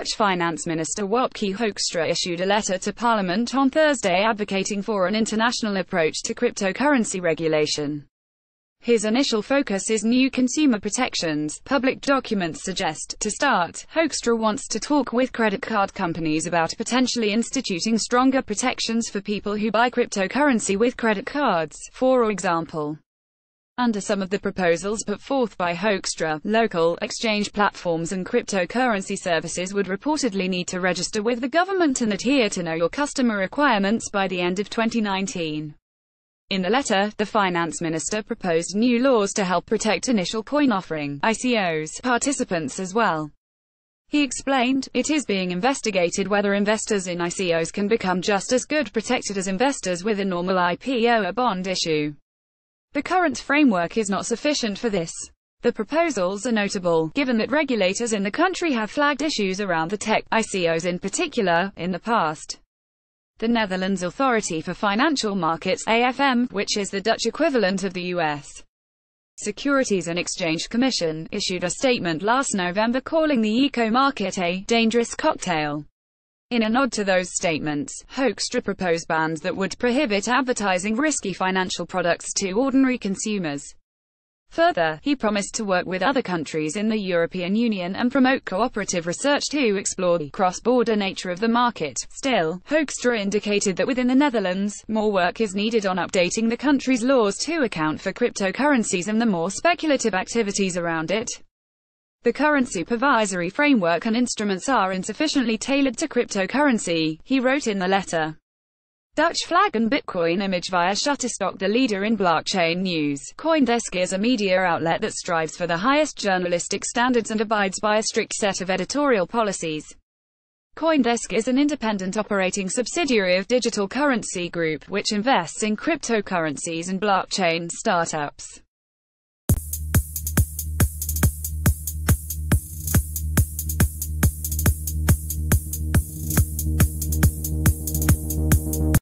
Dutch Finance Minister Wopke Hoekstra issued a letter to Parliament on Thursday advocating for an international approach to cryptocurrency regulation. His initial focus is new consumer protections, public documents suggest. To start, Hoekstra wants to talk with credit card companies about potentially instituting stronger protections for people who buy cryptocurrency with credit cards, for example. Under some of the proposals put forth by Hoekstra, local exchange platforms and cryptocurrency services would reportedly need to register with the government and adhere to know your customer requirements by the end of 2019. In the letter, the finance minister proposed new laws to help protect initial coin offering (ICOs) participants as well. He explained, "It is being investigated whether investors in ICOs can become just as good protected as investors with a normal IPO or bond issue. The current framework is not sufficient for this." The proposals are notable, given that regulators in the country have flagged issues around the tech (ICOs in particular) in the past. The Netherlands Authority for Financial Markets (AFM), which is the Dutch equivalent of the U.S. Securities and Exchange Commission, issued a statement last November calling the ICO market a dangerous cocktail. In a nod to those statements, Hoekstra proposed bans that would prohibit advertising risky financial products to ordinary consumers. Further, he promised to work with other countries in the European Union and promote cooperative research to explore the cross-border nature of the market. Still, Hoekstra indicated that within the Netherlands, more work is needed on updating the country's laws to account for cryptocurrencies and the more speculative activities around it. The current supervisory framework and instruments are insufficiently tailored to cryptocurrency, he wrote in the letter. Dutch flag and Bitcoin image via Shutterstock. The leader in blockchain news, CoinDesk is a media outlet that strives for the highest journalistic standards and abides by a strict set of editorial policies. CoinDesk is an independent operating subsidiary of Digital Currency Group, which invests in cryptocurrencies and blockchain startups.